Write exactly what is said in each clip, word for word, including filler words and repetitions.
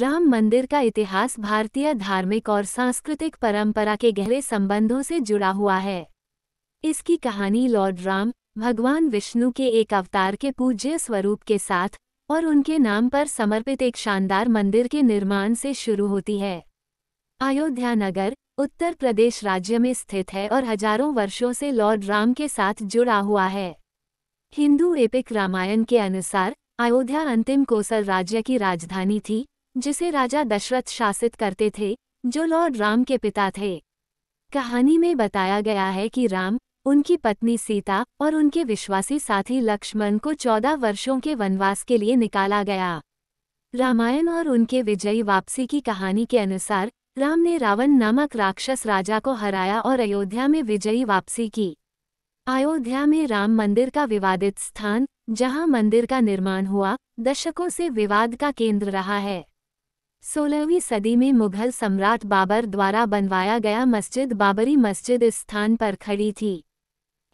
राम मंदिर का इतिहास भारतीय धार्मिक और सांस्कृतिक परंपरा के गहरे संबंधों से जुड़ा हुआ है। इसकी कहानी लॉर्ड राम, भगवान विष्णु के एक अवतार के पूज्य स्वरूप के साथ और उनके नाम पर समर्पित एक शानदार मंदिर के निर्माण से शुरू होती है। अयोध्या नगर उत्तर प्रदेश राज्य में स्थित है और हजारों वर्षों से लॉर्ड राम के साथ जुड़ा हुआ है। हिंदू एपिक रामायण के अनुसार अयोध्या अंतिम कोसल राज्य की राजधानी थी, जिसे राजा दशरथ शासित करते थे, जो लॉर्ड राम के पिता थे। कहानी में बताया गया है कि राम, उनकी पत्नी सीता और उनके विश्वासी साथी लक्ष्मण को चौदह वर्षों के वनवास के लिए निकाला गया। रामायण और उनके विजयी वापसी की कहानी के अनुसार राम ने रावण नामक राक्षस राजा को हराया और अयोध्या में विजयी वापसी की। अयोध्या में राम मंदिर का विवादित स्थान, जहां मंदिर का निर्माण हुआ, दशकों से विवाद का केंद्र रहा है। सोलहवीं सदी में मुगल सम्राट बाबर द्वारा बनवाया गया मस्जिद बाबरी मस्जिद इस स्थान पर खड़ी थी।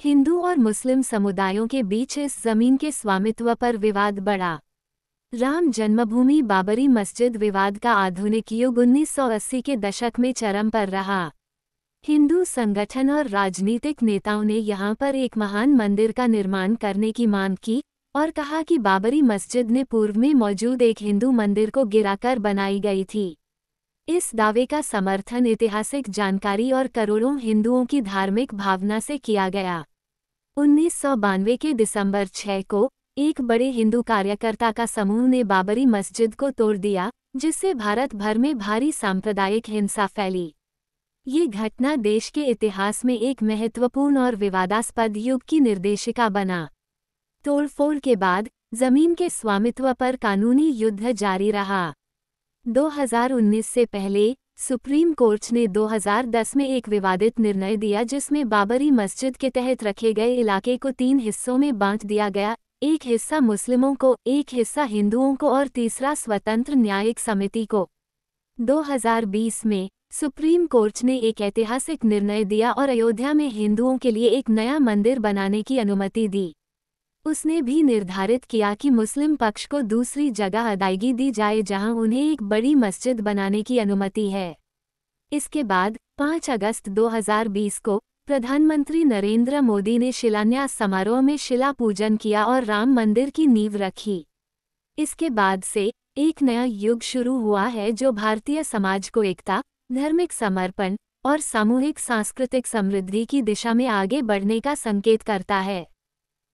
हिंदू और मुस्लिम समुदायों के बीच इस जमीन के स्वामित्व पर विवाद बढ़ा। राम जन्मभूमि बाबरी मस्जिद विवाद का आधुनिक युग उन्नीस सौ अस्सी के दशक में चरम पर रहा। हिंदू संगठन और राजनीतिक नेताओं ने यहाँ पर एक महान मंदिर का निर्माण करने की मांग की और कहा कि बाबरी मस्जिद ने पूर्व में मौजूद एक हिंदू मंदिर को गिराकर बनाई गई थी। इस दावे का समर्थन ऐतिहासिक जानकारी और करोड़ों हिंदुओं की धार्मिक भावना से किया गया। उन्नीस सौ बानवे के दिसंबर छह को एक बड़े हिंदू कार्यकर्ता का समूह ने बाबरी मस्जिद को तोड़ दिया, जिससे भारत भर में भारी सांप्रदायिक हिंसा फैली। ये घटना देश के इतिहास में एक महत्वपूर्ण और विवादास्पद युग की निर्देशिका बना। तोड़फोड़ के बाद जमीन के स्वामित्व पर कानूनी युद्ध जारी रहा। दो हज़ार उन्नीस से पहले सुप्रीम कोर्ट ने दो हज़ार दस में एक विवादित निर्णय दिया, जिसमें बाबरी मस्जिद के तहत रखे गए इलाके को तीन हिस्सों में बांट दिया गया, एक हिस्सा मुस्लिमों को, एक हिस्सा हिंदुओं को और तीसरा स्वतंत्र न्यायिक समिति को। दो हज़ार बीस में सुप्रीम कोर्ट ने एक ऐतिहासिक निर्णय दिया और अयोध्या में हिंदुओं के लिए एक नया मंदिर बनाने की अनुमति दी। उसने भी निर्धारित किया कि मुस्लिम पक्ष को दूसरी जगह अदायगी दी जाए जहां उन्हें एक बड़ी मस्जिद बनाने की अनुमति है। इसके बाद पाँच अगस्त दो हज़ार बीस को प्रधानमंत्री नरेंद्र मोदी ने शिलान्यास समारोह में शिला पूजन किया और राम मंदिर की नींव रखी। इसके बाद से एक नया युग शुरू हुआ है, जो भारतीय समाज को एकता, धार्मिक समर्पण और सामूहिक सांस्कृतिक समृद्धि की दिशा में आगे बढ़ने का संकेत करता है।